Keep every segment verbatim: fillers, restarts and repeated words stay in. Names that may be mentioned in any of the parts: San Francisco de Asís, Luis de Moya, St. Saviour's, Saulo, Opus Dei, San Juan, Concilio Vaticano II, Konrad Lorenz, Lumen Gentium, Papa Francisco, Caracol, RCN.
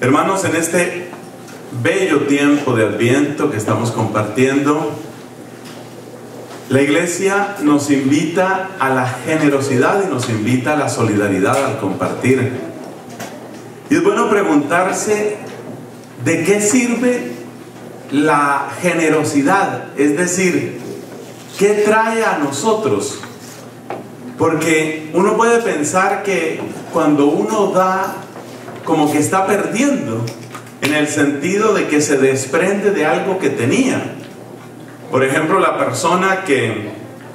Hermanos, en este bello tiempo de Adviento que estamos compartiendo, la Iglesia nos invita a la generosidad y nos invita a la solidaridad al compartir. Y es bueno preguntarse, ¿de qué sirve la generosidad? Es decir, ¿qué trae a nosotros? Porque uno puede pensar que cuando uno da, como que está perdiendo, en el sentido de que se desprende de algo que tenía. Por ejemplo, la persona que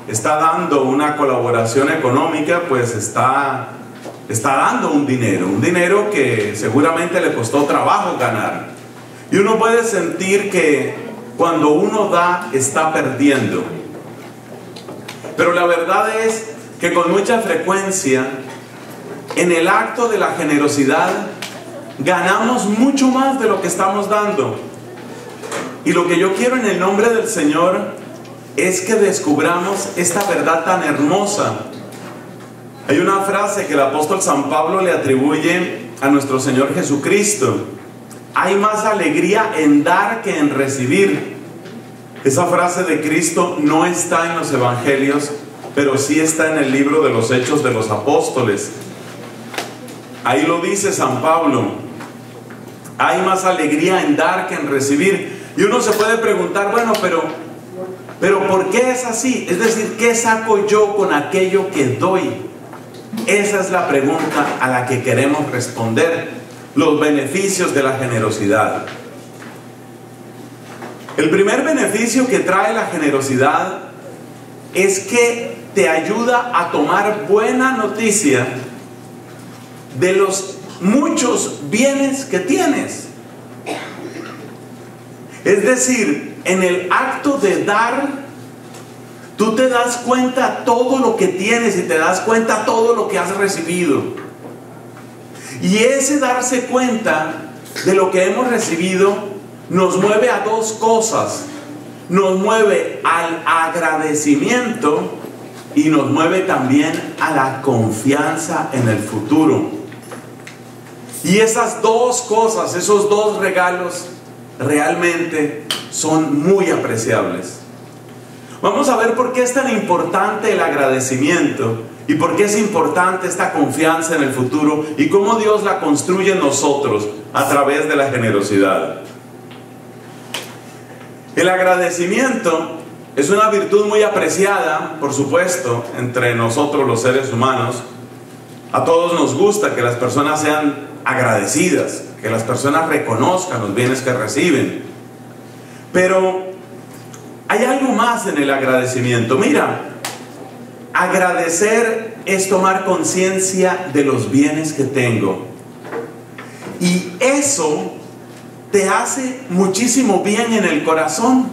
está dando una colaboración económica, pues está, está dando un dinero, un dinero que seguramente le costó trabajo ganar. Y uno puede sentir que cuando uno da, está perdiendo. Pero la verdad es que con mucha frecuencia, en el acto de la generosidad, ganamos mucho más de lo que estamos dando. Y lo que yo quiero en el nombre del Señor es que descubramos esta verdad tan hermosa. Hay una frase que el apóstol San Pablo le atribuye a nuestro Señor Jesucristo: hay más alegría en dar que en recibir. Esa frase de Cristo no está en los evangelios, pero sí está en el libro de los Hechos de los Apóstoles. Ahí lo dice San Pablo: hay más alegría en dar que en recibir. Y uno se puede preguntar, bueno, pero, pero ¿por qué es así? Es decir, ¿qué saco yo con aquello que doy? Esa es la pregunta a la que queremos responder, los beneficios de la generosidad. El primer beneficio que trae la generosidad es que te ayuda a tomar buena noticia de los muchos bienes que tienes. Es decir, en el acto de dar, tú te das cuenta todo lo que tienes y te das cuenta todo lo que has recibido. Y ese darse cuenta de lo que hemos recibido nos mueve a dos cosas. Nos mueve al agradecimiento y nos mueve también a la confianza en el futuro. Y esas dos cosas, esos dos regalos, realmente son muy apreciables. Vamos a ver por qué es tan importante el agradecimiento y por qué es importante esta confianza en el futuro y cómo Dios la construye en nosotros a través de la generosidad. El agradecimiento es una virtud muy apreciada, por supuesto, entre nosotros los seres humanos. A todos nos gusta que las personas sean agradecidas, que las personas reconozcan los bienes que reciben. Pero hay algo más en el agradecimiento. Mira, agradecer es tomar conciencia de los bienes que tengo. Y eso te hace muchísimo bien en el corazón.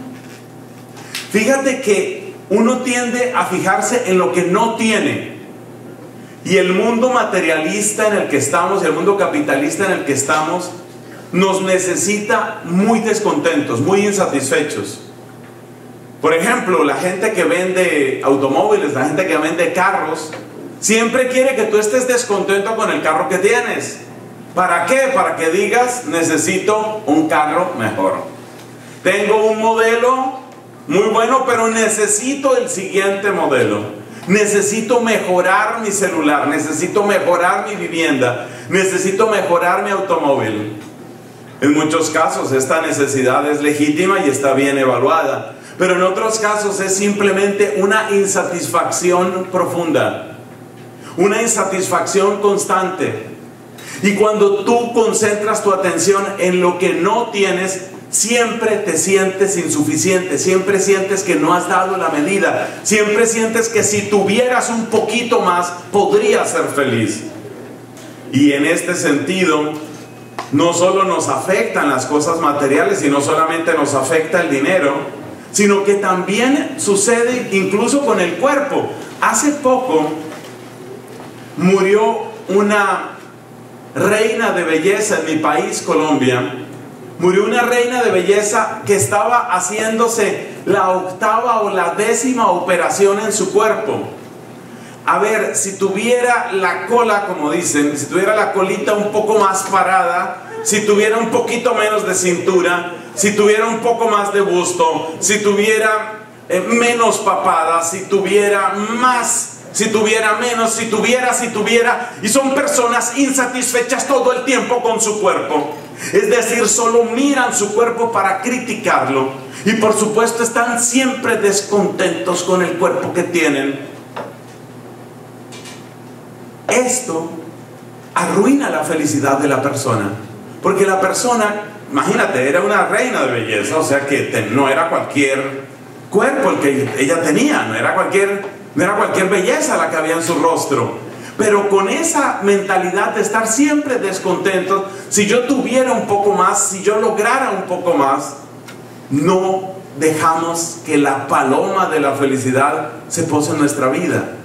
Fíjate que uno tiende a fijarse en lo que no tiene. Y el mundo materialista en el que estamos, el mundo capitalista en el que estamos, nos necesita muy descontentos, muy insatisfechos. Por ejemplo, la gente que vende automóviles, la gente que vende carros, siempre quiere que tú estés descontento con el carro que tienes. ¿Para qué? Para que digas, necesito un carro mejor. Tengo un modelo muy bueno, pero necesito el siguiente modelo. Necesito mejorar mi celular, necesito mejorar mi vivienda, necesito mejorar mi automóvil. En muchos casos esta necesidad es legítima y está bien evaluada, pero en otros casos es simplemente una insatisfacción profunda, una insatisfacción constante. Y cuando tú concentras tu atención en lo que no tienes, siempre te sientes insuficiente, siempre sientes que no has dado la medida, siempre sientes que si tuvieras un poquito más podrías ser feliz. Y en este sentido, No solo nos afectan las cosas materiales y no solamente nos afecta el dinero, sino que también sucede incluso con el cuerpo. Hace poco murió una reina de belleza en mi país, Colombia. Murió una reina de belleza que estaba haciéndose la octava o la décima operación en su cuerpo. A ver, si tuviera la cola, como dicen, si tuviera la colita un poco más parada, si tuviera un poquito menos de cintura, si tuviera un poco más de busto, si tuviera eh, menos papada, si tuviera más, si tuviera menos, si tuviera, si tuviera, y son personas insatisfechas todo el tiempo con su cuerpo. Es decir, solo miran su cuerpo para criticarlo y por supuesto están siempre descontentos con el cuerpo que tienen. Esto arruina la felicidad de la persona, porque la persona, imagínate, era una reina de belleza, o sea que te, no era cualquier cuerpo el que ella tenía, no era cualquier, no era cualquier belleza la que había en su rostro. Pero con esa mentalidad de estar siempre descontentos, si yo tuviera un poco más, si yo lograra un poco más, no dejamos que la paloma de la felicidad se pose en nuestra vida.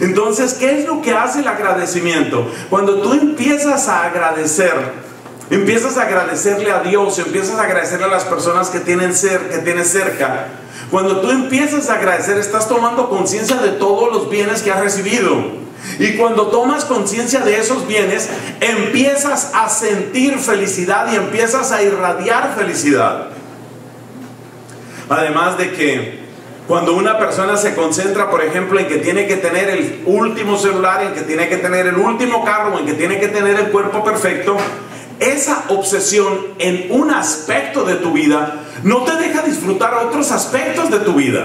Entonces, ¿qué es lo que hace el agradecimiento? Cuando tú empiezas a agradecer, empiezas a agradecerle a Dios, empiezas a agradecerle a las personas que tienen ser, que tienes cerca, cuando tú empiezas a agradecer, estás tomando conciencia de todos los bienes que has recibido. Y cuando tomas conciencia de esos bienes, empiezas a sentir felicidad y empiezas a irradiar felicidad. Además de que cuando una persona se concentra, por ejemplo, en que tiene que tener el último celular, en que tiene que tener el último carro, en que tiene que tener el cuerpo perfecto, esa obsesión en un aspecto de tu vida no te deja disfrutar otros aspectos de tu vida.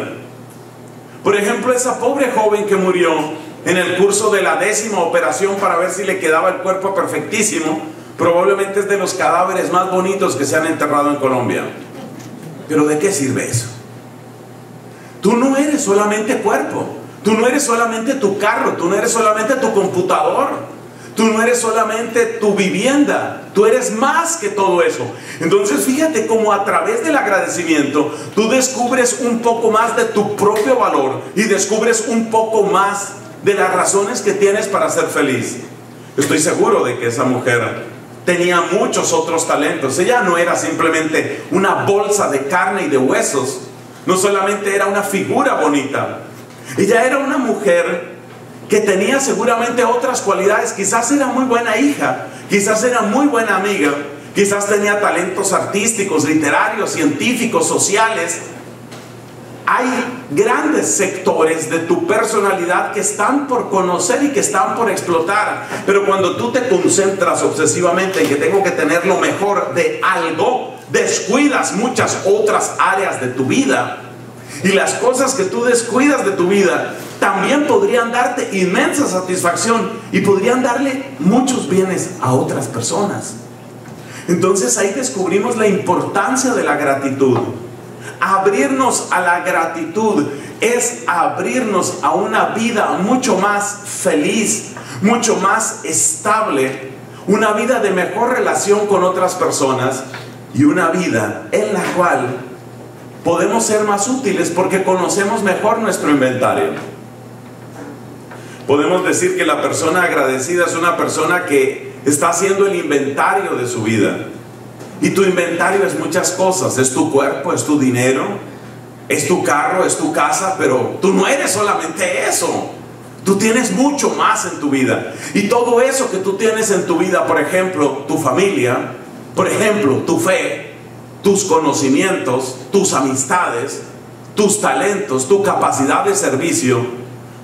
Por ejemplo, esa pobre joven que murió en el curso de la décima operación para ver si le quedaba el cuerpo perfectísimo, probablemente es de los cadáveres más bonitos que se han enterrado en Colombia. Pero ¿de qué sirve eso? Tú no eres solamente cuerpo, tú no eres solamente tu carro, tú no eres solamente tu computador, tú no eres solamente tu vivienda, tú eres más que todo eso. Entonces fíjate cómo a través del agradecimiento tú descubres un poco más de tu propio valor y descubres un poco más de las razones que tienes para ser feliz. Estoy seguro de que esa mujer tenía muchos otros talentos. Ella no era simplemente una bolsa de carne y de huesos, no solamente era una figura bonita, ella era una mujer que tenía seguramente otras cualidades. Quizás era muy buena hija, quizás era muy buena amiga, quizás tenía talentos artísticos, literarios, científicos, sociales. Hay grandes sectores de tu personalidad que están por conocer y que están por explotar. Pero cuando tú te concentras obsesivamente en que tengo que tener lo mejor de algo, descuidas muchas otras áreas de tu vida. Y las cosas que tú descuidas de tu vida también podrían darte inmensa satisfacción y podrían darle muchos bienes a otras personas. Entonces ahí descubrimos la importancia de la gratitud. Abrirnos a la gratitud es abrirnos a una vida mucho más feliz, mucho más estable, una vida de mejor relación con otras personas y una vida en la cual podemos ser más útiles porque conocemos mejor nuestro inventario. Podemos decir que la persona agradecida es una persona que está haciendo el inventario de su vida. Y tu inventario es muchas cosas, es tu cuerpo, es tu dinero, es tu carro, es tu casa, pero tú no eres solamente eso. Tú tienes mucho más en tu vida. Y todo eso que tú tienes en tu vida, por ejemplo, tu familia, por ejemplo, tu fe, tus conocimientos, tus amistades, tus talentos, tu capacidad de servicio,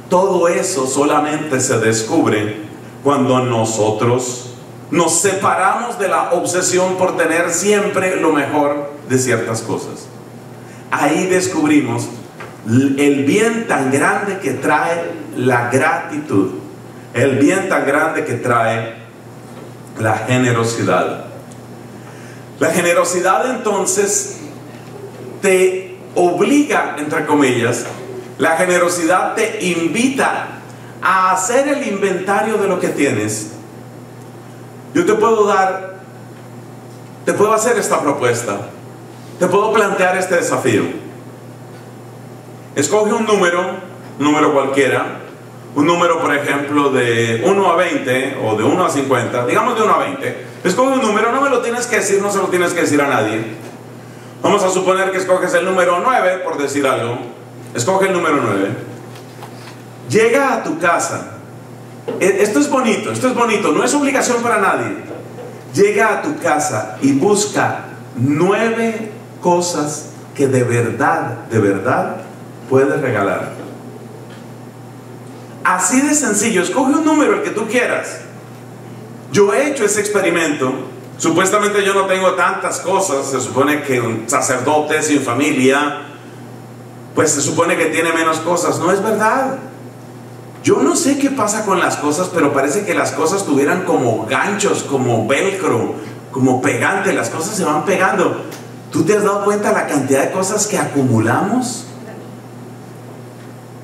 todo eso solamente se descubre cuando nosotros nos separamos de la obsesión por tener siempre lo mejor de ciertas cosas. Ahí descubrimos el bien tan grande que trae la gratitud, el bien tan grande que trae la generosidad. La generosidad entonces te obliga, entre comillas, la generosidad te invita a hacer el inventario de lo que tienes. Yo te puedo dar te puedo hacer esta propuesta, te puedo plantear este desafío. Escoge un número, un número cualquiera, un número por ejemplo de uno a veinte o de uno a cincuenta, digamos de uno a veinte. Escoge un número, no me lo tienes que decir, no se lo tienes que decir a nadie. Vamos a suponer que escoges el número nueve, por decir algo. Escoge el número nueve. Llega a tu casa. Esto es bonito, esto es bonito, no es obligación para nadie. Llega a tu casa y busca nueve cosas que de verdad, de verdad puedes regalar. Así de sencillo, escoge un número, el que tú quieras. Yo he hecho ese experimento. Supuestamente yo no tengo tantas cosas. Se supone que un sacerdote sin familia, pues se supone que tiene menos cosas. No es verdad. Yo no sé qué pasa con las cosas, pero parece que las cosas tuvieran como ganchos, como velcro, como pegante. Las cosas se van pegando. ¿Tú te has dado cuenta de la cantidad de cosas que acumulamos?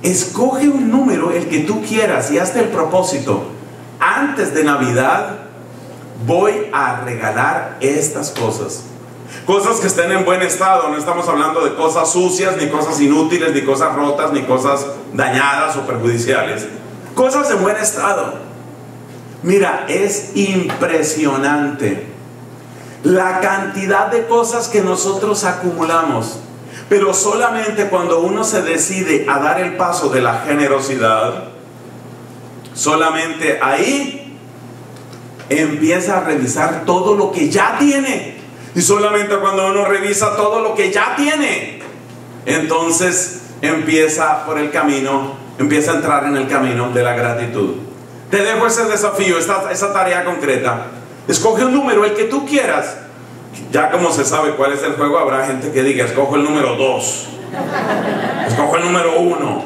Escoge un número, el que tú quieras, y hazte el propósito. Antes de Navidad voy a regalar estas cosas. Cosas que estén en buen estado, no estamos hablando de cosas sucias, ni cosas inútiles, ni cosas rotas, ni cosas dañadas o perjudiciales. Cosas en buen estado. Mira, es impresionante la cantidad de cosas que nosotros acumulamos. Pero solamente cuando uno se decide a dar el paso de la generosidad, solamente ahí empieza a revisar todo lo que ya tiene. Y solamente cuando uno revisa todo lo que ya tiene, entonces empieza por el camino, empieza a entrar en el camino de la gratitud. Te dejo ese desafío, esta, esa tarea concreta. Escoge un número, el que tú quieras. Ya como se sabe cuál es el juego, habrá gente que diga, escojo el número dos, escojo el número uno.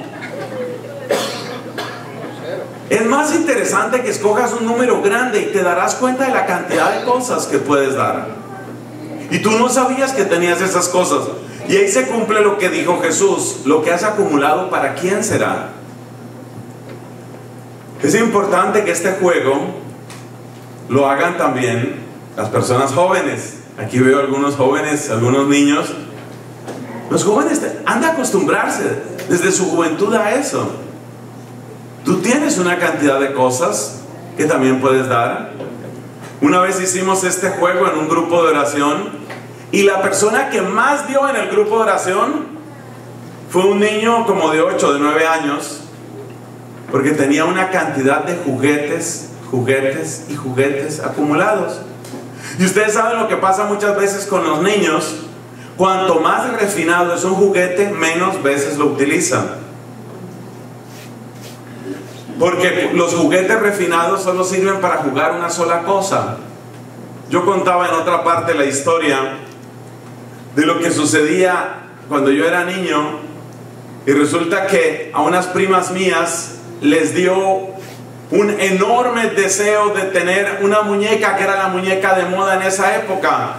Es más interesante que escojas un número grande y te darás cuenta de la cantidad de cosas que puedes dar. Y tú no sabías que tenías esas cosas. Y ahí se cumple lo que dijo Jesús, lo que has acumulado, ¿para quién será? Es importante que este juego lo hagan también las personas jóvenes. Aquí veo algunos jóvenes, algunos niños. Los jóvenes han de acostumbrarse desde su juventud a eso. Tú tienes una cantidad de cosas que también puedes dar. Una vez hicimos este juego en un grupo de oración, y la persona que más dio en el grupo de oración fue un niño como de ocho, de nueve años, porque tenía una cantidad de juguetes, juguetes y juguetes acumulados. Y ustedes saben lo que pasa muchas veces con los niños: cuanto más refinado es un juguete, menos veces lo utilizan. Porque los juguetes refinados solo sirven para jugar una sola cosa. Yo contaba en otra parte la historia de lo que sucedía cuando yo era niño, y resulta que a unas primas mías les dio un enorme deseo de tener una muñeca que era la muñeca de moda en esa época.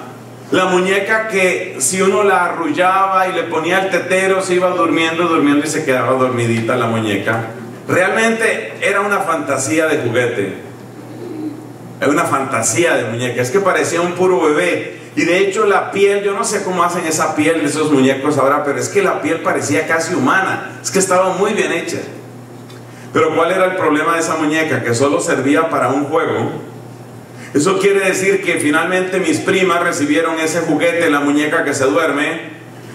La muñeca que si uno la arrullaba y le ponía el tetero, se iba durmiendo, durmiendo y se quedaba dormidita la muñeca. Realmente era una fantasía de juguete. Era una fantasía de muñeca. Es que parecía un puro bebé. Y de hecho la piel, yo no sé cómo hacen esa piel de esos muñecos ahora, pero es que la piel parecía casi humana. Es que estaba muy bien hecha. Pero ¿cuál era el problema de esa muñeca? Que solo servía para un juego. Eso quiere decir que finalmente mis primas recibieron ese juguete, la muñeca que se duerme,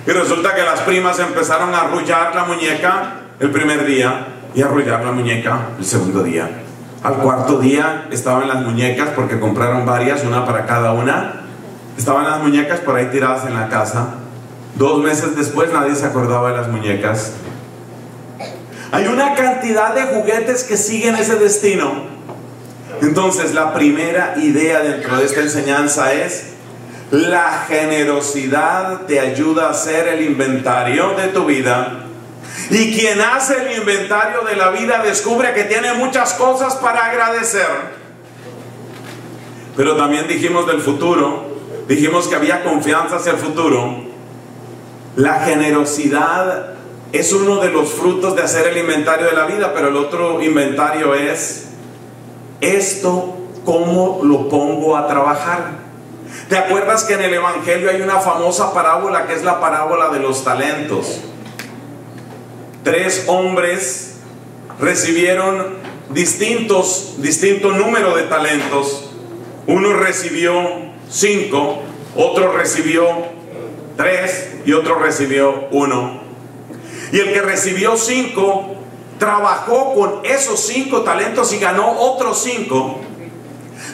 y resulta que las primas empezaron a arrullar la muñeca el primer día y a arrullar la muñeca el segundo día. Al cuarto día estaban las muñecas, porque compraron varias, una para cada una. Estaban las muñecas por ahí tiradas en la casa. Dos meses después nadie se acordaba de las muñecas. Hay una cantidad de juguetes que siguen ese destino. Entonces, la primera idea dentro de esta enseñanza es: la generosidad te ayuda a hacer el inventario de tu vida. Y quien hace el inventario de la vida descubre que tiene muchas cosas para agradecer. Pero también dijimos del futuro, dijimos que había confianza hacia el futuro. La generosidad es uno de los frutos de hacer el inventario de la vida, pero el otro inventario es: esto, ¿cómo lo pongo a trabajar? ¿Te acuerdas que en el Evangelio hay una famosa parábola que es la parábola de los talentos? Tres hombres recibieron distintos, distinto número de talentos. Uno recibió cinco, otro recibió tres y otro recibió uno. Y el que recibió cinco trabajó con esos cinco talentos y ganó otros cinco.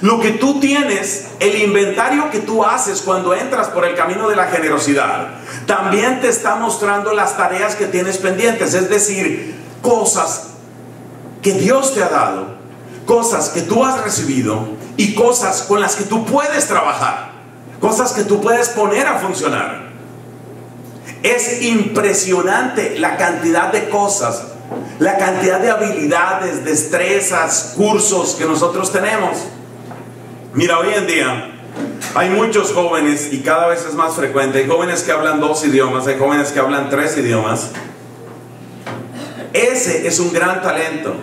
Lo que tú tienes, el inventario que tú haces cuando entras por el camino de la generosidad, también te está mostrando las tareas que tienes pendientes, es decir, cosas que Dios te ha dado, cosas que tú has recibido y cosas con las que tú puedes trabajar, cosas que tú puedes poner a funcionar. Es impresionante la cantidad de cosas, la cantidad de habilidades, destrezas, cursos que nosotros tenemos. Mira, hoy en día hay muchos jóvenes, y cada vez es más frecuente, hay jóvenes que hablan dos idiomas, hay jóvenes que hablan tres idiomas. Ese es un gran talento.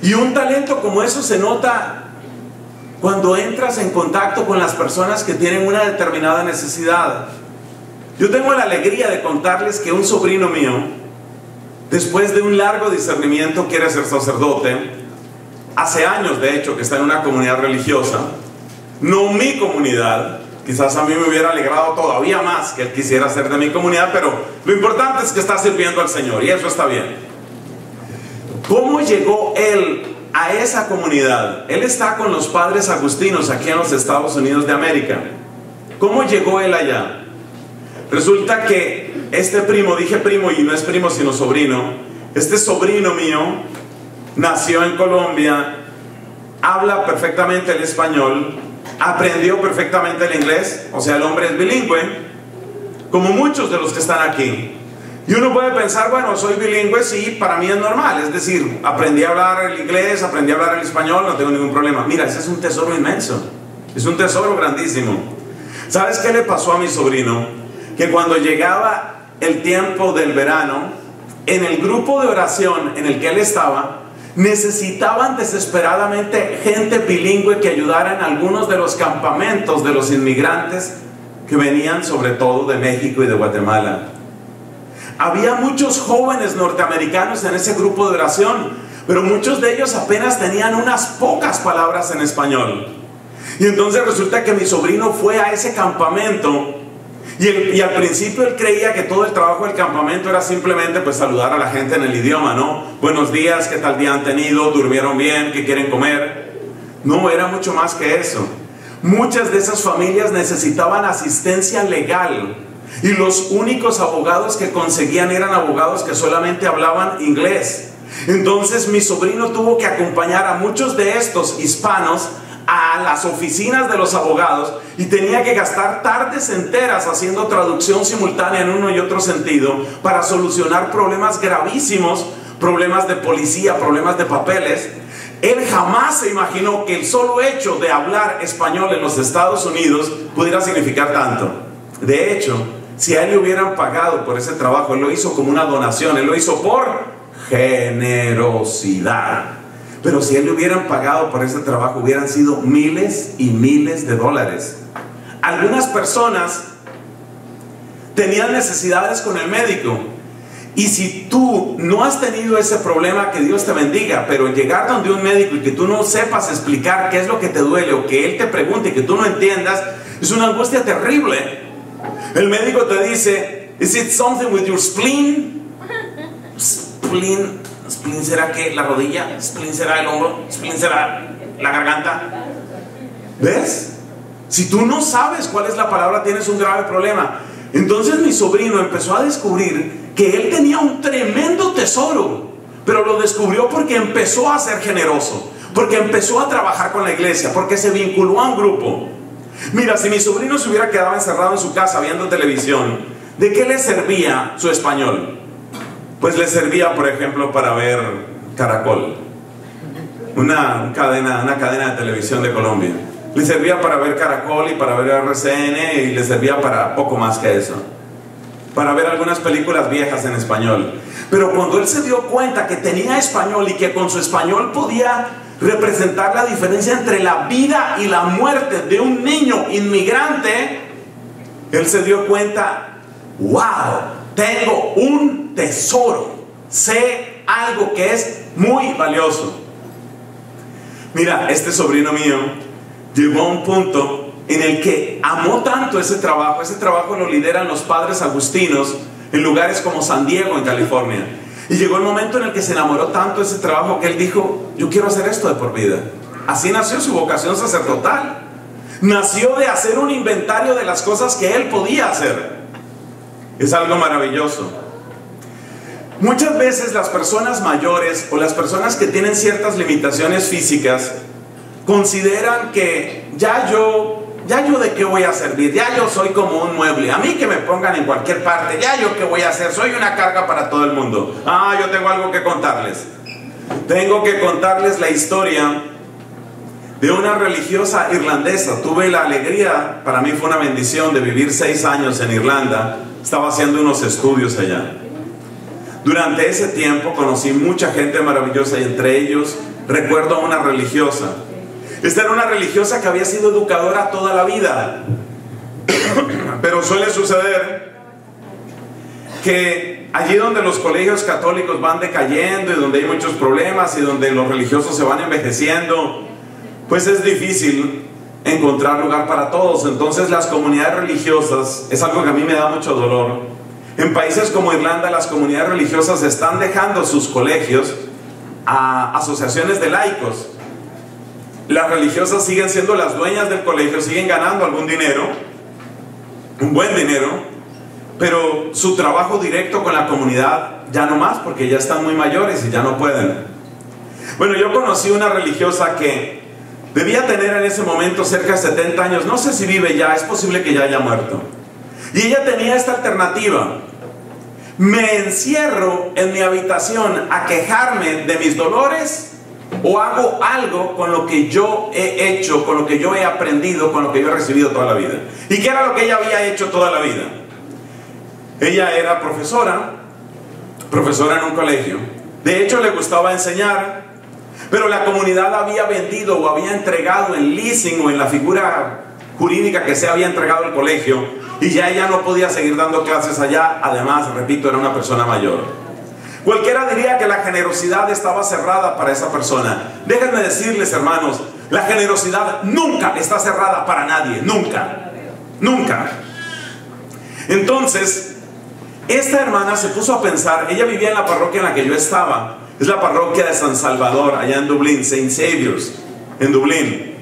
Y un talento como eso se nota cuando entras en contacto con las personas que tienen una determinada necesidad. Yo tengo la alegría de contarles que un sobrino mío, después de un largo discernimiento, quiere ser sacerdote. Hace años, de hecho, que está en una comunidad religiosa, no mi comunidad. Quizás a mí me hubiera alegrado todavía más que él quisiera ser de mi comunidad, pero lo importante es que está sirviendo al Señor y eso está bien. ¿Cómo llegó él a esa comunidad? Él está con los padres agustinos aquí en los Estados Unidos de América. ¿Cómo llegó él allá? Resulta que este primo, dije primo y no es primo sino sobrino, este sobrino mío nació en Colombia, habla perfectamente el español, aprendió perfectamente el inglés, o sea, el hombre es bilingüe, como muchos de los que están aquí. Y uno puede pensar, bueno, soy bilingüe, sí, para mí es normal, es decir, aprendí a hablar el inglés, aprendí a hablar el español, no tengo ningún problema. Mira, ese es un tesoro inmenso, es un tesoro grandísimo. ¿Sabes qué le pasó a mi sobrino? Que cuando llegaba el tiempo del verano, en el grupo de oración en el que él estaba, necesitaban desesperadamente gente bilingüe que ayudara en algunos de los campamentos de los inmigrantes que venían sobre todo de México y de Guatemala. Había muchos jóvenes norteamericanos en ese grupo de oración, pero muchos de ellos apenas tenían unas pocas palabras en español. Y entonces resulta que mi sobrino fue a ese campamento y, el, y al principio él creía que todo el trabajo del campamento era simplemente pues saludar a la gente en el idioma, ¿no? Buenos días, ¿qué tal día han tenido? ¿Durmieron bien? ¿Qué quieren comer? No, era mucho más que eso. Muchas de esas familias necesitaban asistencia legal y los únicos abogados que conseguían eran abogados que solamente hablaban inglés. Entonces mi sobrino tuvo que acompañar a muchos de estos hispanos a las oficinas de los abogados y tenía que gastar tardes enteras haciendo traducción simultánea en uno y otro sentido para solucionar problemas gravísimos, problemas de policía, problemas de papeles. Él jamás se imaginó que el solo hecho de hablar español en los Estados Unidos pudiera significar tanto. De hecho, si a él le hubieran pagado por ese trabajo, él lo hizo como una donación, él lo hizo por generosidad. Pero si él le hubieran pagado por ese trabajo, hubieran sido miles y miles de dólares. Algunas personas tenían necesidades con el médico. Y si tú no has tenido ese problema, que Dios te bendiga, pero llegar donde un médico y que tú no sepas explicar qué es lo que te duele o que él te pregunte y que tú no entiendas, es una angustia terrible. El médico te dice, ¿Is it something with your spleen? Spleen. ¿Spleen será que la rodilla? ¿Spleen será el hombro? ¿Spleen será la garganta? ¿Ves? Si tú no sabes cuál es la palabra, tienes un grave problema. Entonces mi sobrino empezó a descubrir que él tenía un tremendo tesoro, pero lo descubrió porque empezó a ser generoso, porque empezó a trabajar con la iglesia, porque se vinculó a un grupo. Mira, si mi sobrino se hubiera quedado encerrado en su casa viendo televisión, ¿de qué le servía su español? Pues le servía, por ejemplo, para ver Caracol, una cadena, una cadena de televisión de Colombia. Le servía para ver Caracol y para ver R C N y le servía para poco más que eso, para ver algunas películas viejas en español. Pero cuando él se dio cuenta que tenía español y que con su español podía representar la diferencia entre la vida y la muerte de un niño inmigrante, él se dio cuenta, wow, tengo un tesoro, sé algo que es muy valioso. Mira, este sobrino mío llegó a un punto en el que amó tanto ese trabajo, ese trabajo lo lideran los padres agustinos en lugares como San Diego, en California. Y llegó el momento en el que se enamoró tanto de ese trabajo que él dijo, yo quiero hacer esto de por vida. Así nació su vocación sacerdotal. Nació de hacer un inventario de las cosas que él podía hacer. Es algo maravilloso. Muchas veces las personas mayores o las personas que tienen ciertas limitaciones físicas consideran que ya yo, ya yo de qué voy a servir, ya yo soy como un mueble, a mí que me pongan en cualquier parte, ya yo qué voy a hacer, soy una carga para todo el mundo. Ah, yo tengo algo que contarles. Tengo que contarles la historia de una religiosa irlandesa. Tuve la alegría, para mí fue una bendición, de vivir seis años en Irlanda. Estaba haciendo unos estudios allá. Durante ese tiempo conocí mucha gente maravillosa y entre ellos recuerdo a una religiosa. Esta era una religiosa que había sido educadora toda la vida. Pero suele suceder que allí donde los colegios católicos van decayendo y donde hay muchos problemas y donde los religiosos se van envejeciendo, pues es difícil encontrar lugar para todos. Entonces las comunidades religiosas, es algo que a mí me da mucho dolor, en países como Irlanda las comunidades religiosas están dejando sus colegios a asociaciones de laicos. Las religiosas siguen siendo las dueñas del colegio, siguen ganando algún dinero, un buen dinero, pero su trabajo directo con la comunidad ya no más, porque ya están muy mayores y ya no pueden. Bueno, yo conocí una religiosa que debía tener en ese momento cerca de setenta años, no sé si vive ya, es posible que ya haya muerto. Y ella tenía esta alternativa: me encierro en mi habitación a quejarme de mis dolores, o hago algo con lo que yo he hecho, con lo que yo he aprendido, con lo que yo he recibido toda la vida. ¿Y qué era lo que ella había hecho toda la vida? Ella era profesora, profesora en un colegio. De hecho le gustaba enseñar, pero la comunidad había vendido o había entregado en leasing o en la figura jurídica que se había entregado al colegio, y ya ella no podía seguir dando clases allá. Además, repito, era una persona mayor. Cualquiera diría que la generosidad estaba cerrada para esa persona. Déjenme decirles, hermanos, la generosidad nunca está cerrada para nadie, nunca, nunca. Entonces, esta hermana se puso a pensar. Ella vivía en la parroquia en la que yo estaba, es la parroquia de San Salvador, allá en Dublín, Saint Saviour's, en Dublín.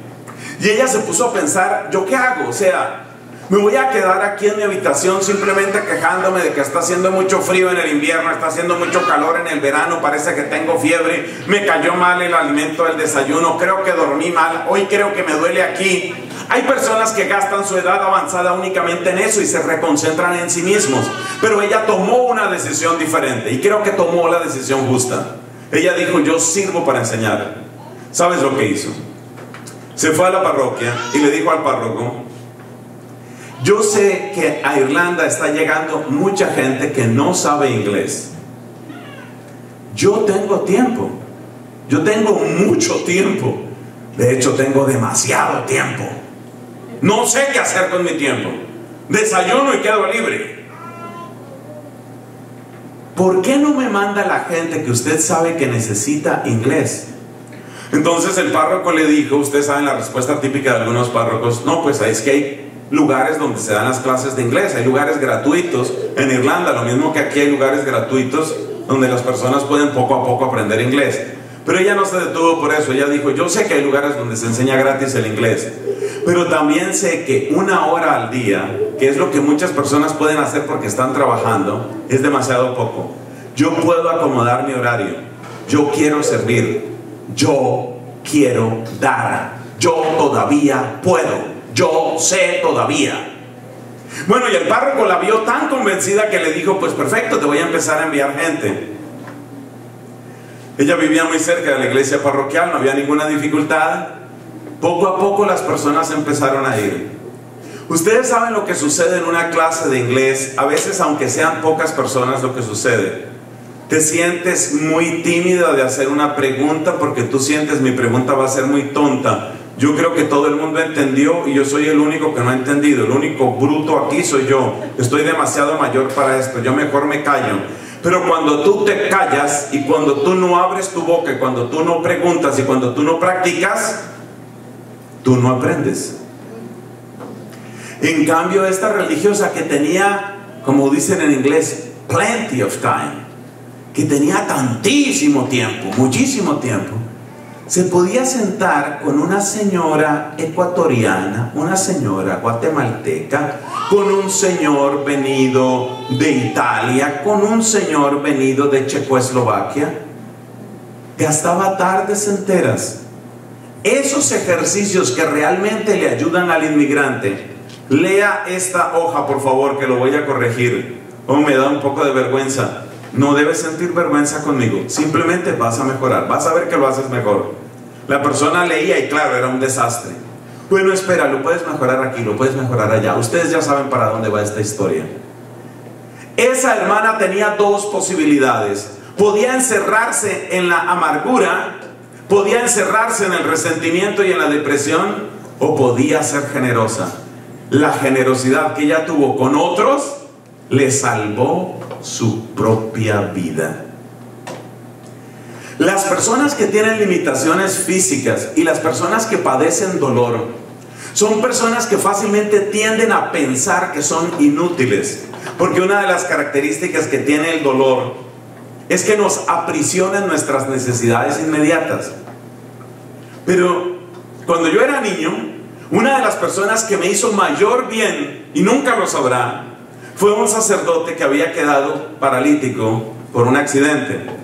Y ella se puso a pensar, ¿yo qué hago? O sea, ¿me voy a quedar aquí en mi habitación simplemente quejándome de que está haciendo mucho frío en el invierno, está haciendo mucho calor en el verano, parece que tengo fiebre, me cayó mal el alimento del desayuno, creo que dormí mal, hoy creo que me duele aquí? Hay personas que gastan su edad avanzada únicamente en eso y se reconcentran en sí mismos. Pero ella tomó una decisión diferente, y creo que tomó la decisión justa. Ella dijo, yo sirvo para enseñar. ¿Sabes lo que hizo? Se fue a la parroquia y le dijo al párroco, yo sé que a Irlanda está llegando mucha gente que no sabe inglés. Yo tengo tiempo, yo tengo mucho tiempo, de hecho tengo demasiado tiempo. No sé qué hacer con mi tiempo, desayuno y quedo libre. ¿Por qué no me manda la gente que usted sabe que necesita inglés? Entonces el párroco le dijo, ustedes saben la respuesta típica de algunos párrocos, no, pues es que hay lugares donde se dan las clases de inglés, hay lugares gratuitos en Irlanda, lo mismo que aquí hay lugares gratuitos donde las personas pueden poco a poco aprender inglés. Pero ella no se detuvo por eso, ella dijo, yo sé que hay lugares donde se enseña gratis el inglés, pero también sé que una hora al día, que es lo que muchas personas pueden hacer porque están trabajando, es demasiado poco. Yo puedo acomodar mi horario, yo quiero servir, yo quiero dar, yo todavía puedo, yo sé todavía. Bueno, y el párroco la vio tan convencida que le dijo, pues perfecto, te voy a empezar a enviar gente. Ella vivía muy cerca de la iglesia parroquial, no había ninguna dificultad. Poco a poco las personas empezaron a ir. Ustedes saben lo que sucede en una clase de inglés. A veces, aunque sean pocas personas, lo que sucede te sientes muy tímido de hacer una pregunta porque tú sientes mi pregunta va a ser muy tonta. Yo creo que todo el mundo entendió y yo soy el único que no ha entendido, el único bruto aquí soy yo, estoy demasiado mayor para esto, yo mejor me callo. Pero cuando tú te callas y cuando tú no abres tu boca y cuando tú no preguntas y cuando tú no practicas, tú no aprendes. En cambio, esta religiosa que tenía, como dicen en inglés, plenty of time, que tenía tantísimo tiempo, muchísimo tiempo, se podía sentar con una señora ecuatoriana, una señora guatemalteca, con un señor venido de Italia, con un señor venido de Checoslovaquia. Gastaba tardes enteras. Esos ejercicios que realmente le ayudan al inmigrante. Lea esta hoja, por favor, que lo voy a corregir. Oh, me da un poco de vergüenza. No debes sentir vergüenza conmigo. Simplemente vas a mejorar. Vas a ver que lo haces mejor. La persona leía y claro, era un desastre. Bueno, espera, lo puedes mejorar aquí, lo puedes mejorar allá. Ustedes ya saben para dónde va esta historia. Esa hermana tenía dos posibilidades. Podía encerrarse en la amargura, podía encerrarse en el resentimiento y en la depresión, o podía ser generosa. La generosidad que ella tuvo con otros le salvó su propia vida. Las personas que tienen limitaciones físicas y las personas que padecen dolor son personas que fácilmente tienden a pensar que son inútiles, porque una de las características que tiene el dolor es que nos aprisiona nuestras necesidades inmediatas. Pero cuando yo era niño, una de las personas que me hizo mayor bien, y nunca lo sabrá, fue un sacerdote que había quedado paralítico por un accidente.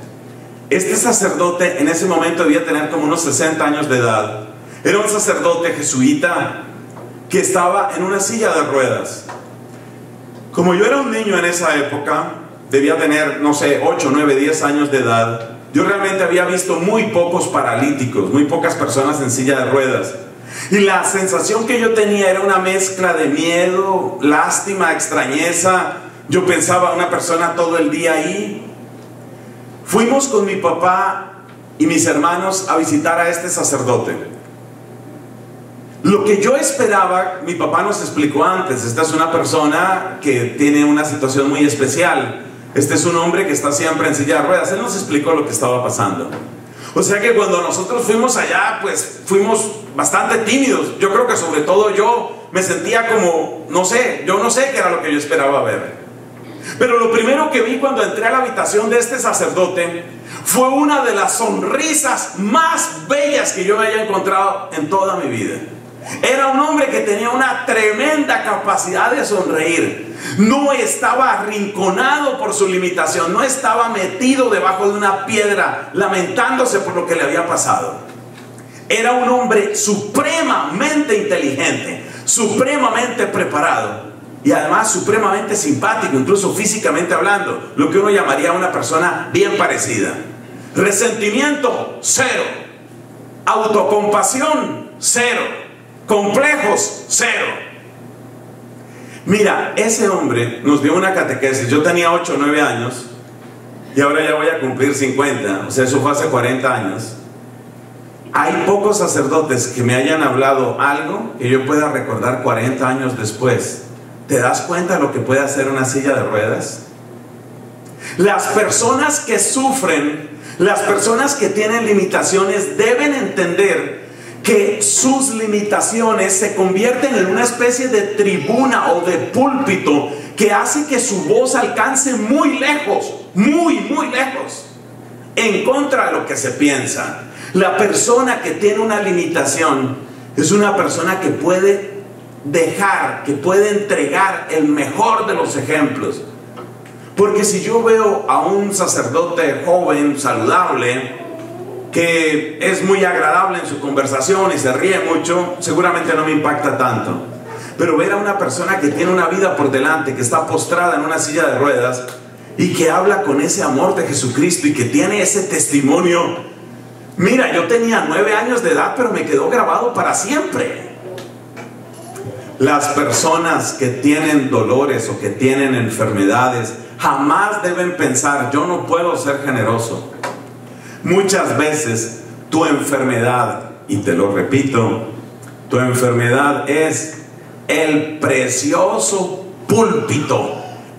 Este sacerdote en ese momento debía tener como unos sesenta años de edad. Era un sacerdote jesuita que estaba en una silla de ruedas. Como yo era un niño en esa época, debía tener, no sé, ocho, nueve, diez años de edad, yo realmente había visto muy pocos paralíticos, muy pocas personas en silla de ruedas. Y la sensación que yo tenía era una mezcla de miedo, lástima, extrañeza. Yo pensaba, una persona todo el día ahí. Fuimos con mi papá y mis hermanos a visitar a este sacerdote. Lo que yo esperaba, mi papá nos explicó antes, esta es una persona que tiene una situación muy especial. Este es un hombre que está siempre en silla de ruedas. Él nos explicó lo que estaba pasando. O sea que cuando nosotros fuimos allá, pues fuimos bastante tímidos. Yo creo que sobre todo yo me sentía como, no sé, yo no sé qué era lo que yo esperaba ver. Pero lo primero que vi cuando entré a la habitación de este sacerdote fue una de las sonrisas más bellas que yo haya encontrado en toda mi vida. Era un hombre que tenía una tremenda capacidad de sonreír. No estaba arrinconado por su limitación, no estaba metido debajo de una piedra lamentándose por lo que le había pasado. Era un hombre supremamente inteligente, supremamente preparado y además supremamente simpático, incluso físicamente hablando, lo que uno llamaría una persona bien parecida. Resentimiento, cero. Autocompasión, cero. Complejos, cero. Mira, ese hombre nos dio una catequesis. Yo tenía ocho o nueve años y ahora ya voy a cumplir cincuenta, o sea, eso fue hace cuarenta años. Hay pocos sacerdotes que me hayan hablado algo que yo pueda recordar cuarenta años después. ¿Te das cuenta de lo que puede hacer una silla de ruedas? Las personas que sufren, las personas que tienen limitaciones deben entender que sus limitaciones se convierten en una especie de tribuna o de púlpito que hace que su voz alcance muy lejos, muy, muy lejos, en contra de lo que se piensa. La persona que tiene una limitación es una persona que puede dejar, que puede entregar el mejor de los ejemplos. Porque si yo veo a un sacerdote joven, saludable, que es muy agradable en su conversación y se ríe mucho, seguramente no me impacta tanto. Pero ver a una persona que tiene una vida por delante, que está postrada en una silla de ruedas y que habla con ese amor de Jesucristo y que tiene ese testimonio. Mira, yo tenía nueve años de edad, pero me quedó grabado para siempre. Las personas que tienen dolores o que tienen enfermedades jamás deben pensar: yo no puedo ser generoso. Muchas veces tu enfermedad, y te lo repito, tu enfermedad es el precioso púlpito,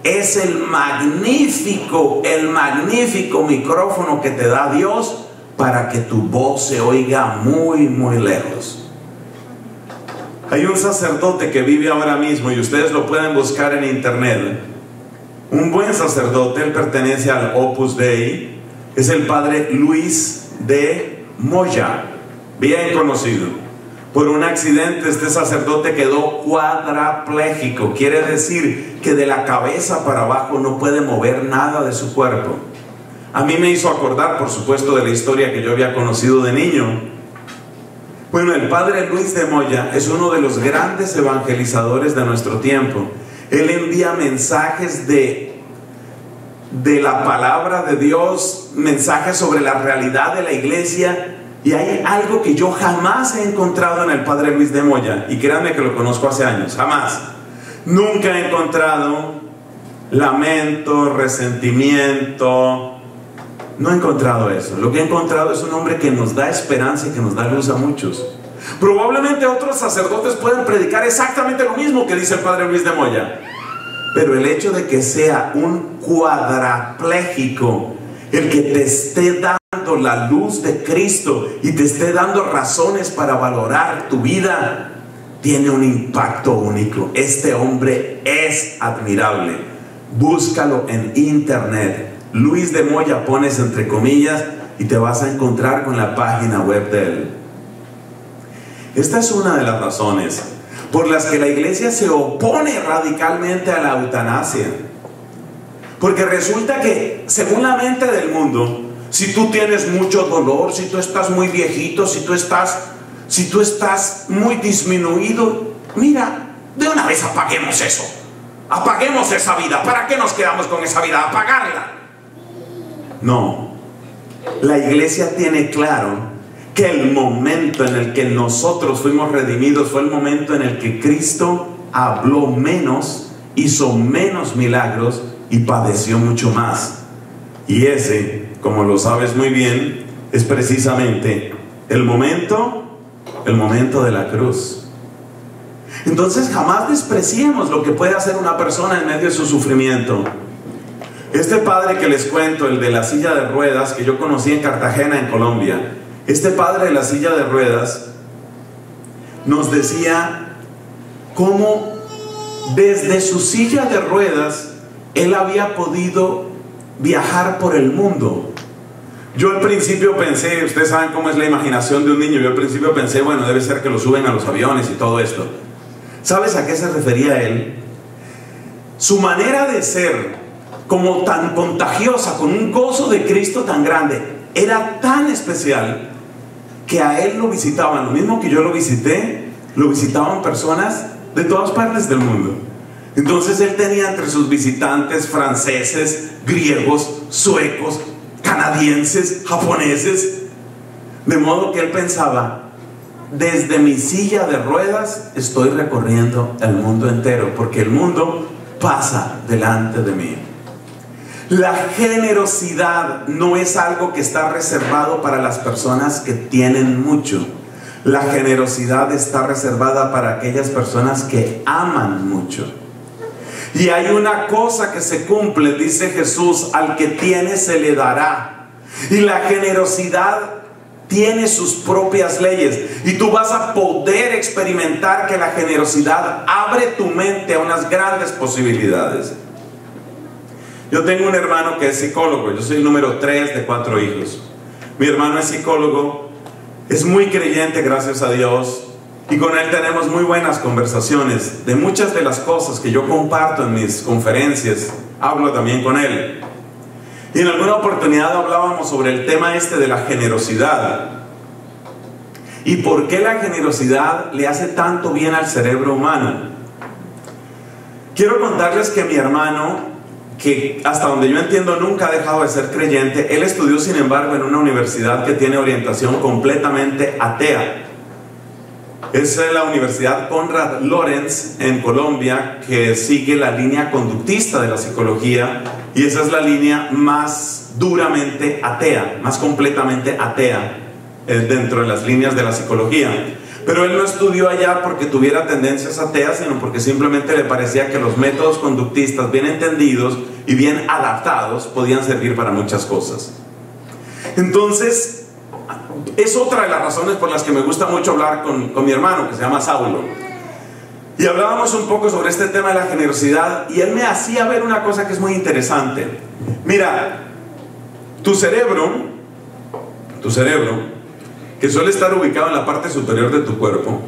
es el magnífico, el magnífico micrófono que te da Dios para que tu voz se oiga muy, muy lejos. Hay un sacerdote que vive ahora mismo, y ustedes lo pueden buscar en internet, un buen sacerdote. Él pertenece al Opus Dei, es el padre Luis de Moya, bien conocido. Por un accidente este sacerdote quedó cuadrapléjico, quiere decir que de la cabeza para abajo no puede mover nada de su cuerpo. A mí me hizo acordar, por supuesto, de la historia que yo había conocido de niño. Bueno, el padre Luis de Moya es uno de los grandes evangelizadores de nuestro tiempo. Él envía mensajes de, de la palabra de Dios, mensajes sobre la realidad de la iglesia. Y hay algo que yo jamás he encontrado en el padre Luis de Moya, y créanme que lo conozco hace años, jamás. Nunca he encontrado lamento, resentimiento. No he encontrado eso. Lo que he encontrado es un hombre que nos da esperanza y que nos da luz a muchos. Probablemente otros sacerdotes pueden predicar exactamente lo mismo que dice el padre Luis de Moya, pero el hecho de que sea un cuadrapléjico el que te esté dando la luz de Cristo y te esté dando razones para valorar tu vida, tiene un impacto único. Este hombre es admirable. Búscalo en internet, Luis de Moya, pones entre comillas y te vas a encontrar con la página web de él. Esta es una de las razones por las que la iglesia se opone radicalmente a la eutanasia, porque resulta que, según la mente del mundo, si tú tienes mucho dolor, si tú estás muy viejito, si tú estás, si tú estás muy disminuido, mira, de una vez apaguemos eso, apaguemos esa vida. ¿Para qué nos quedamos con esa vida? Apagarla. No, la iglesia tiene claro que el momento en el que nosotros fuimos redimidos fue el momento en el que Cristo habló menos, hizo menos milagros y padeció mucho más. Y ese, como lo sabes muy bien, es precisamente el momento, el momento de la cruz. Entonces jamás despreciemos lo que puede hacer una persona en medio de su sufrimiento. Este padre que les cuento, el de la silla de ruedas, que yo conocí en Cartagena, en Colombia, este padre de la silla de ruedas nos decía cómo desde su silla de ruedas él había podido viajar por el mundo. Yo al principio pensé, ustedes saben cómo es la imaginación de un niño, yo al principio pensé, bueno, debe ser que lo suben a los aviones y todo esto. ¿Sabes a qué se refería él? Su manera de ser, como tan contagiosa, con un gozo de Cristo tan grande, era tan especial que a él lo visitaban, lo mismo que yo lo visité, lo visitaban personas de todas partes del mundo. Entonces él tenía entre sus visitantes franceses, griegos, suecos, canadienses, japoneses, de modo que él pensaba: desde mi silla de ruedas estoy recorriendo el mundo entero, porque el mundo pasa delante de mí. La generosidad no es algo que está reservado para las personas que tienen mucho. La generosidad está reservada para aquellas personas que aman mucho. Y hay una cosa que se cumple, dice Jesús: al que tiene se le dará. Y la generosidad tiene sus propias leyes, y tú vas a poder experimentar que la generosidad abre tu mente a unas grandes posibilidades. Yo tengo un hermano que es psicólogo, yo soy el número tres de cuatro hijos. Mi hermano es psicólogo, es muy creyente, gracias a Dios, y con él tenemos muy buenas conversaciones. De muchas de las cosas que yo comparto en mis conferencias, hablo también con él. Y en alguna oportunidad hablábamos sobre el tema este de la generosidad, y por qué la generosidad le hace tanto bien al cerebro humano. Quiero contarles que mi hermano, que hasta donde yo entiendo nunca ha dejado de ser creyente, él estudió sin embargo en una universidad que tiene orientación completamente atea. Es la Universidad Konrad Lorenz en Colombia, que sigue la línea conductista de la psicología, y esa es la línea más duramente atea, más completamente atea eh, dentro de las líneas de la psicología. Pero él no estudió allá porque tuviera tendencias ateas, sino porque simplemente le parecía que los métodos conductistas bien entendidos y bien adaptados podían servir para muchas cosas. Entonces, es otra de las razones por las que me gusta mucho hablar con, con mi hermano, que se llama Saulo. Y hablábamos un poco sobre este tema de la generosidad, y él me hacía ver una cosa que es muy interesante. Mira, tu cerebro, tu cerebro, que suele estar ubicado en la parte superior de tu cuerpo,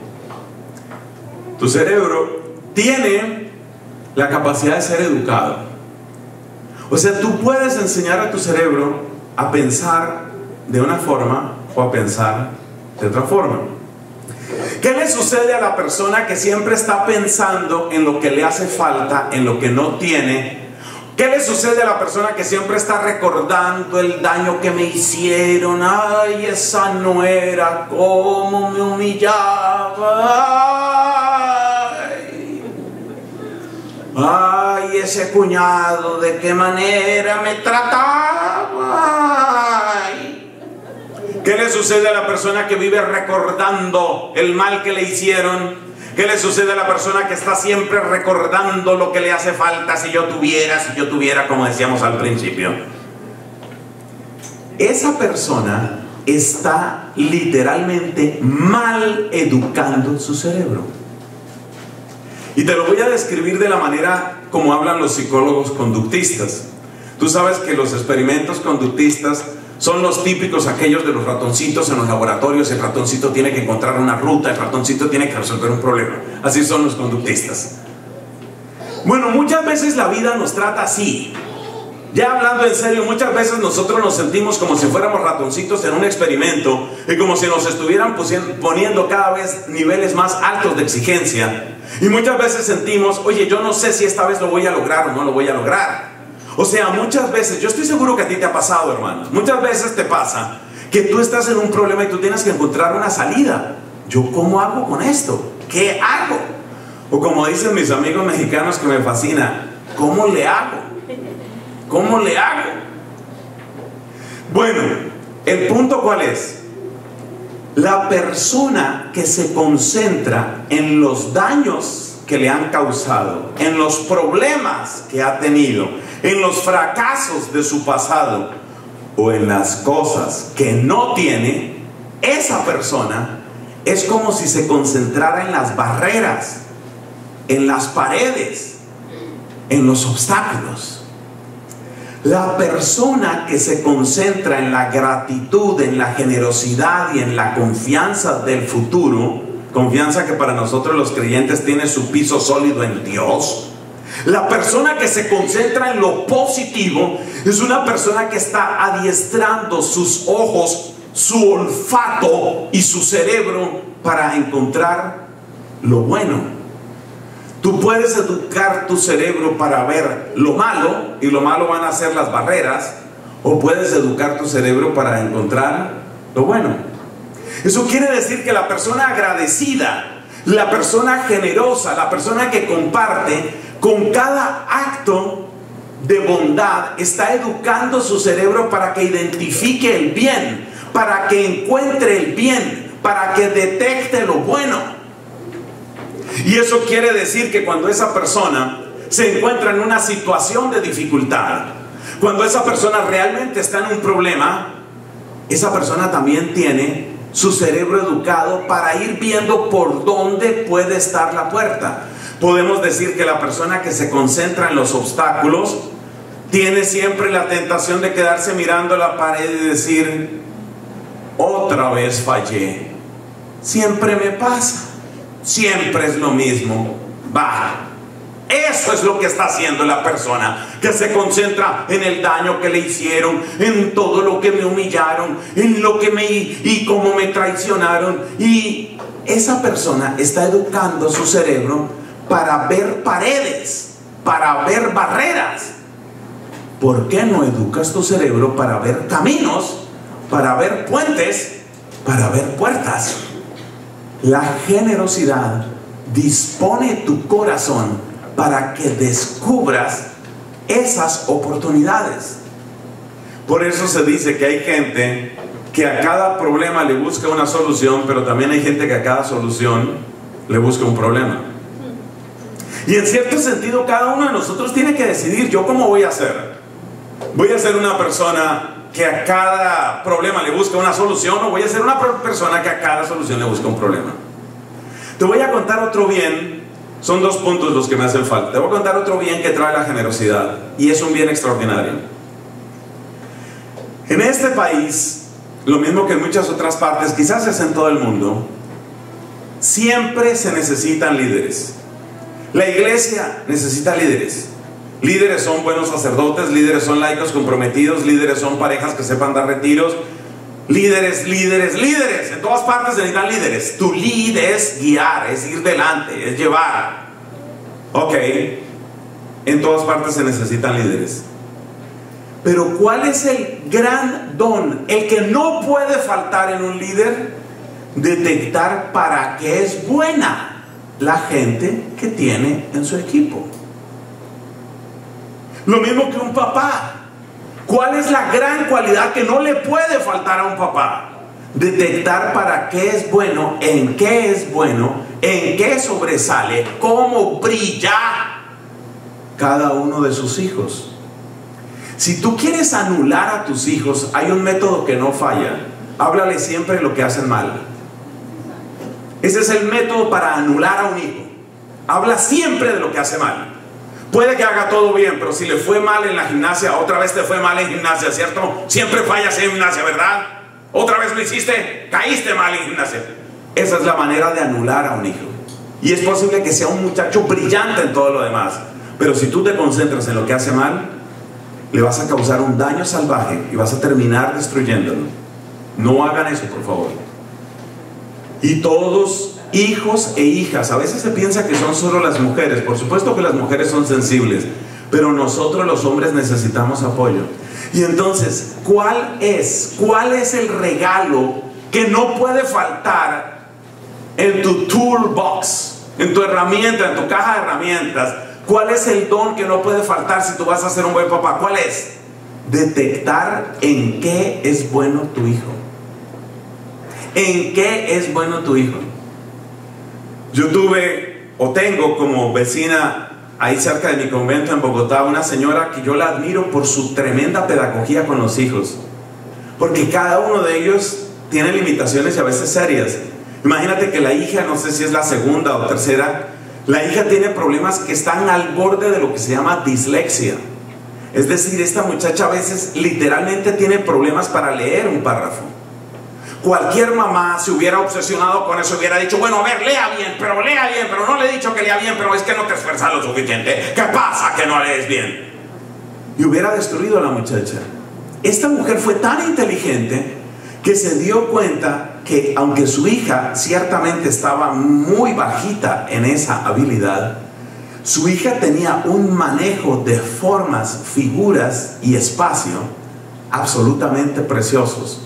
tu cerebro tiene la capacidad de ser educado. O sea, tú puedes enseñar a tu cerebro a pensar de una forma o a pensar de otra forma. ¿Qué le sucede a la persona que siempre está pensando en lo que le hace falta, en lo que no tiene? ¿Qué le sucede a la persona que siempre está recordando el daño que me hicieron? Ay, esa no era, cómo me humillaba. Ay, ay, ese cuñado, de qué manera me trataba. Ay. ¿Qué le sucede a la persona que vive recordando el mal que le hicieron? ¿Qué le sucede a la persona que está siempre recordando lo que le hace falta? Si yo tuviera, si yo tuviera, como decíamos al principio. Esa persona está literalmente mal educando su cerebro. Y te lo voy a describir de la manera como hablan los psicólogos conductistas. Tú sabes que los experimentos conductistas son los típicos aquellos de los ratoncitos en los laboratorios. El ratoncito tiene que encontrar una ruta, el ratoncito tiene que resolver un problema. Así son los conductistas. Bueno, muchas veces la vida nos trata así. Ya hablando en serio, muchas veces nosotros nos sentimos como si fuéramos ratoncitos en un experimento, y como si nos estuvieran poniendo cada vez niveles más altos de exigencia. Y muchas veces sentimos, oye, yo no sé si esta vez lo voy a lograr o no lo voy a lograr. O sea, muchas veces, yo estoy seguro que a ti te ha pasado, hermanos, muchas veces te pasa que tú estás en un problema y tú tienes que encontrar una salida. ¿Yo cómo hago con esto? ¿Qué hago? O como dicen mis amigos mexicanos, que me fascina, ¿cómo le hago? ¿Cómo le hago? Bueno, el punto ¿cuál es? La persona que se concentra en los daños que le han causado, en los problemas que ha tenido, en los fracasos de su pasado, o en las cosas que no tiene, esa persona es como si se concentrara en las barreras, en las paredes, en los obstáculos. La persona que se concentra en la gratitud, en la generosidad y en la confianza del futuro, confianza que para nosotros los creyentes tiene su piso sólido en Dios. La persona que se concentra en lo positivo es una persona que está adiestrando sus ojos, su olfato y su cerebro para encontrar lo bueno. Tú puedes educar tu cerebro para ver lo malo, y lo malo van a ser las barreras, o puedes educar tu cerebro para encontrar lo bueno. Eso quiere decir que la persona agradecida, la persona generosa, la persona que comparte, con cada acto de bondad está educando su cerebro para que identifique el bien, para que encuentre el bien, para que detecte lo bueno. Y eso quiere decir que cuando esa persona se encuentra en una situación de dificultad, cuando esa persona realmente está en un problema, esa persona también tiene su cerebro educado para ir viendo por dónde puede estar la puerta. Podemos decir que la persona que se concentra en los obstáculos tiene siempre la tentación de quedarse mirando la pared y decir, otra vez fallé, siempre me pasa, siempre es lo mismo, va. Eso es lo que está haciendo la persona que se concentra en el daño que le hicieron, en todo lo que me humillaron, en lo que me y cómo me traicionaron. Y esa persona está educando su cerebro para ver paredes, para ver barreras. ¿Por qué no educas tu cerebro para ver caminos, para ver puentes, para ver puertas? La generosidad dispone tu corazón para que descubras esas oportunidades. Por eso se dice que hay gente que a cada problema le busca una solución, pero también hay gente que a cada solución le busca un problema. Y en cierto sentido cada uno de nosotros tiene que decidir, ¿yo cómo voy a ser? ¿Voy a ser una persona que a cada problema le busca una solución, o voy a ser una persona que a cada solución le busca un problema? Te voy a contar otro bien. Son dos puntos los que me hacen falta. Te voy a contar otro bien que trae la generosidad, y es un bien extraordinario. En este país, lo mismo que en muchas otras partes, quizás es en todo el mundo, siempre se necesitan líderes. La iglesia necesita líderes. Líderes son buenos sacerdotes, líderes son laicos comprometidos, líderes son parejas que sepan dar retiros. Líderes, líderes, líderes. En todas partes se necesitan líderes. Tu lead es guiar, es ir delante, es llevar. Ok. En todas partes se necesitan líderes. Pero ¿cuál es el gran don? El que no puede faltar en un líder. Detectar para qué es buena la gente que tiene en su equipo. Lo mismo que un papá. ¿Cuál es la gran cualidad que no le puede faltar a un papá? Detectar para qué es bueno, en qué es bueno, en qué sobresale, cómo brilla cada uno de sus hijos. Si tú quieres anular a tus hijos, hay un método que no falla. Háblale siempre de lo que hacen mal. Ese es el método para anular a un hijo. Habla siempre de lo que hace mal. Puede que haga todo bien, pero si le fue mal en la gimnasia, otra vez te fue mal en gimnasia, ¿cierto? Siempre fallas en gimnasia, ¿verdad? Otra vez lo hiciste, caíste mal en gimnasia. Esa es la manera de anular a un hijo. Y es posible que sea un muchacho brillante en todo lo demás, pero si tú te concentras en lo que hace mal, le vas a causar un daño salvaje y vas a terminar destruyéndolo. No hagan eso, por favor. Y todos... hijos e hijas, a veces se piensa que son solo las mujeres, por supuesto que las mujeres son sensibles, pero nosotros los hombres necesitamos apoyo. Y entonces, ¿cuál es? ¿Cuál es el regalo que no puede faltar en tu toolbox, en tu herramienta, en tu caja de herramientas? ¿Cuál es el don que no puede faltar si tú vas a ser un buen papá? ¿Cuál es? Detectar en qué es bueno tu hijo. ¿En qué es bueno tu hijo? Yo tuve, o tengo como vecina ahí cerca de mi convento en Bogotá, una señora que yo la admiro por su tremenda pedagogía con los hijos, porque cada uno de ellos tiene limitaciones y a veces serias. Imagínate que la hija, no sé si es la segunda o tercera, la hija tiene problemas que están al borde de lo que se llama dislexia. Es decir, esta muchacha a veces literalmente tiene problemas para leer un párrafo. Cualquier mamá se hubiera obsesionado con eso, hubiera dicho, bueno, a ver, lea bien, pero lea bien, pero no le he dicho que lea bien, pero es que no te esfuerzas lo suficiente. ¿Qué pasa que no lees bien? Y hubiera destruido a la muchacha. Esta mujer fue tan inteligente que se dio cuenta que aunque su hija ciertamente estaba muy bajita en esa habilidad, su hija tenía un manejo de formas, figuras y espacio absolutamente preciosos.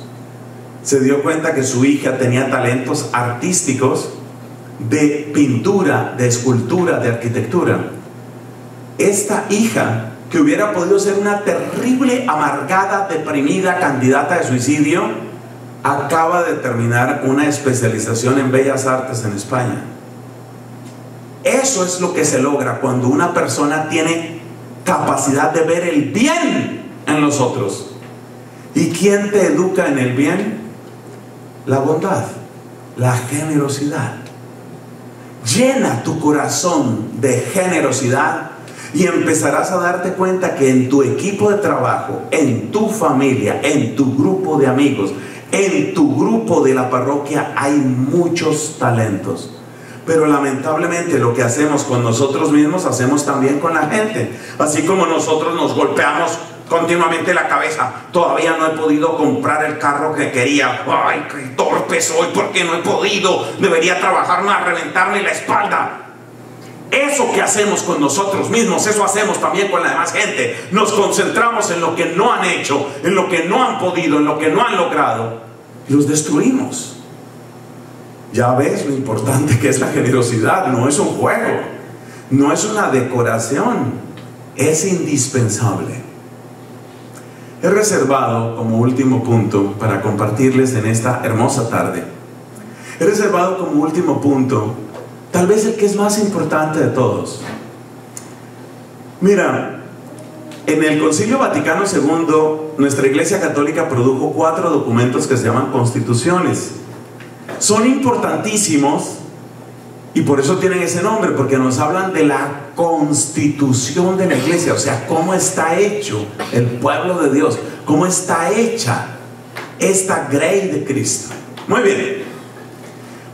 Se dio cuenta que su hija tenía talentos artísticos de pintura, de escultura, de arquitectura. Esta hija, que hubiera podido ser una terrible, amargada, deprimida, candidata de suicidio, acaba de terminar una especialización en Bellas Artes en España. Eso es lo que se logra cuando una persona tiene capacidad de ver el bien en los otros. ¿Y quién te educa en el bien? La bondad, la generosidad. Llena tu corazón de generosidad y empezarás a darte cuenta que en tu equipo de trabajo, en tu familia, en tu grupo de amigos, en tu grupo de la parroquia hay muchos talentos. Pero lamentablemente lo que hacemos con nosotros mismos, hacemos también con la gente. Así como nosotros nos golpeamos continuamente la cabeza, todavía no he podido comprar el carro que quería, ay, qué torpe soy porque no he podido, debería trabajar más, reventarme la espalda. Eso que hacemos con nosotros mismos, eso hacemos también con la demás gente. Nos concentramos en lo que no han hecho, en lo que no han podido, en lo que no han logrado, y los destruimos. Ya ves lo importante que es la generosidad. No es un juego, no es una decoración, es indispensable. He reservado como último punto para compartirles en esta hermosa tarde, he reservado como último punto, tal vez el que es más importante de todos. Mira, en el Concilio Vaticano segundo, nuestra Iglesia Católica produjo cuatro documentos que se llaman constituciones. Son importantísimos y por eso tienen ese nombre, porque nos hablan de la constitución de la Iglesia, o sea, cómo está hecho el pueblo de Dios, cómo está hecha esta grey de Cristo. Muy bien.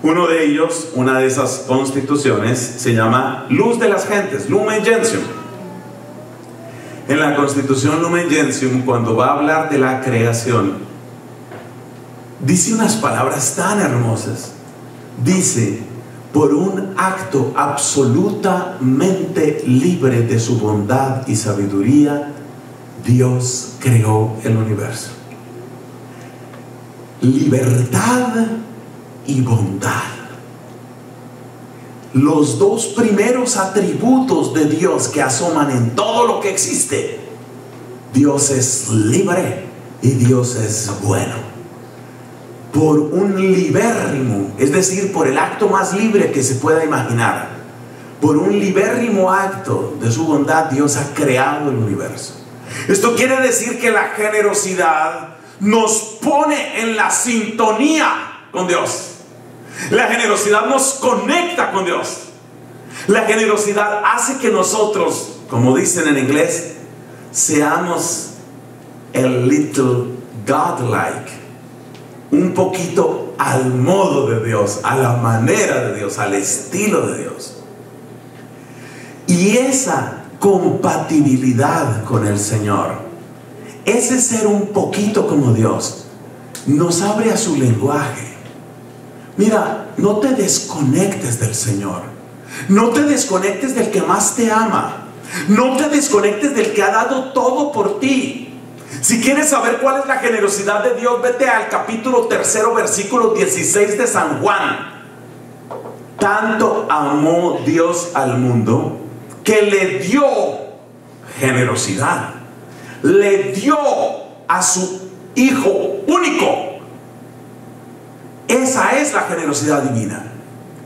Uno de ellos, una de esas constituciones, se llama Luz de las Gentes, Lumen Gentium. En la constitución Lumen Gentium, cuando va a hablar de la creación, dice unas palabras tan hermosas. Dice: por un acto absolutamente libre de su bondad y sabiduría, Dios creó el universo. Libertad y bondad, los dos primeros atributos de Dios que asoman en todo lo que existe. Dios es libre y Dios es bueno. Por un libérrimo, es decir, por el acto más libre que se pueda imaginar, por un libérrimo acto de su bondad, Dios ha creado el universo. Esto quiere decir que la generosidad nos pone en la sintonía con Dios. La generosidad nos conecta con Dios. La generosidad hace que nosotros, como dicen en inglés, seamos el little godlike, un poquito al modo de Dios, a la manera de Dios, al estilo de Dios. Y esa compatibilidad con el Señor, ese ser un poquito como Dios, nos abre a su lenguaje. Mira, no te desconectes del Señor, no te desconectes del que más te ama, no te desconectes del que ha dado todo por ti. Si quieres saber cuál es la generosidad de Dios, vete al capítulo tercero, versículo dieciséis de San Juan. Tanto amó Dios al mundo que le dio generosidad, le dio a su Hijo único. Esa es la generosidad divina.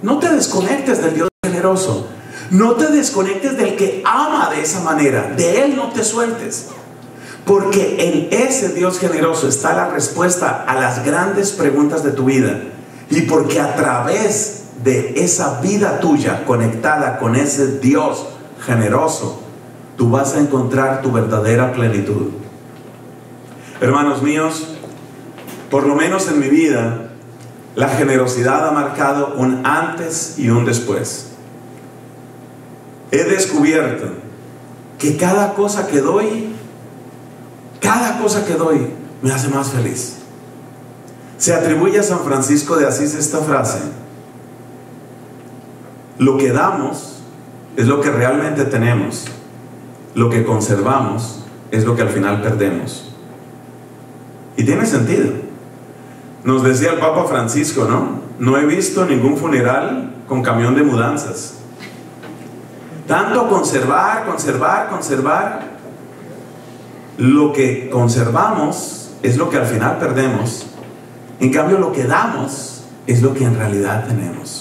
No te desconectes del Dios generoso, no te desconectes del que ama de esa manera, de Él no te sueltes. Porque en ese Dios generoso está la respuesta a las grandes preguntas de tu vida. Y porque a través de esa vida tuya conectada con ese Dios generoso, tú vas a encontrar tu verdadera plenitud. Hermanos míos, por lo menos en mi vida, la generosidad ha marcado un antes y un después. He descubierto que cada cosa que doy, cada cosa que doy me hace más feliz. Se atribuye a San Francisco de Asís esta frase: lo que damos es lo que realmente tenemos, lo que conservamos es lo que al final perdemos. Y tiene sentido. Nos decía el Papa Francisco, ¿no? No he visto ningún funeral con camión de mudanzas. Tanto conservar, conservar, conservar. Lo que conservamos es lo que al final perdemos. En cambio, lo que damos es lo que en realidad tenemos.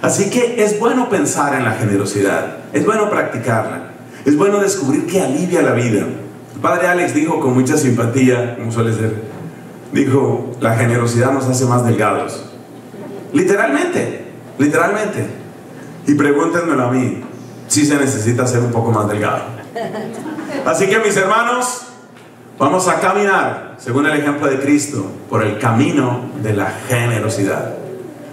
Así que es bueno pensar en la generosidad, es bueno practicarla, es bueno descubrir que alivia la vida. El padre Alex dijo con mucha simpatía, como suele ser, dijo: la generosidad nos hace más delgados. Literalmente, literalmente. Y pregúntenmelo a mí, si se necesita ser un poco más delgado. Así que, mis hermanos, vamos a caminar según el ejemplo de Cristo por el camino de la generosidad.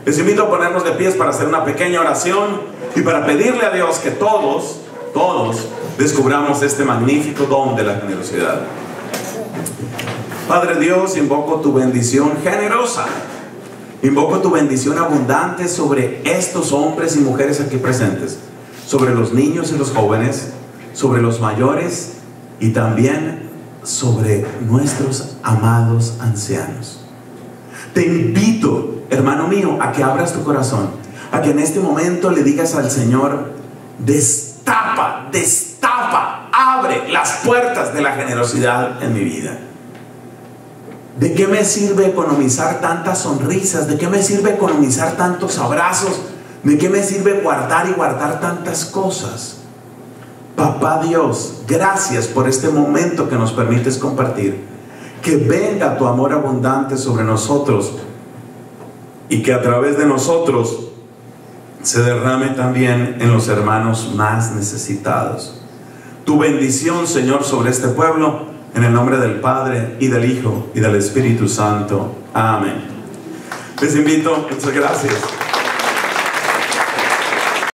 Les invito a ponernos de pies para hacer una pequeña oración y para pedirle a Dios que todos, todos descubramos este magnífico don de la generosidad. Padre Dios, invoco tu bendición generosa, invoco tu bendición abundante sobre estos hombres y mujeres aquí presentes, sobre los niños y los jóvenes, sobre los mayores y también sobre nuestros amados ancianos. Te invito, hermano mío, a que abras tu corazón, a que en este momento le digas al Señor: destapa, destapa, abre las puertas de la generosidad en mi vida. ¿De qué me sirve economizar tantas sonrisas? ¿De qué me sirve economizar tantos abrazos? ¿De qué me sirve guardar y guardar tantas cosas? Papá Dios, gracias por este momento que nos permites compartir. Que venga tu amor abundante sobre nosotros y que a través de nosotros se derrame también en los hermanos más necesitados. Tu bendición, Señor, sobre este pueblo, en el nombre del Padre, y del Hijo, y del Espíritu Santo. Amén. Les invito, muchas gracias.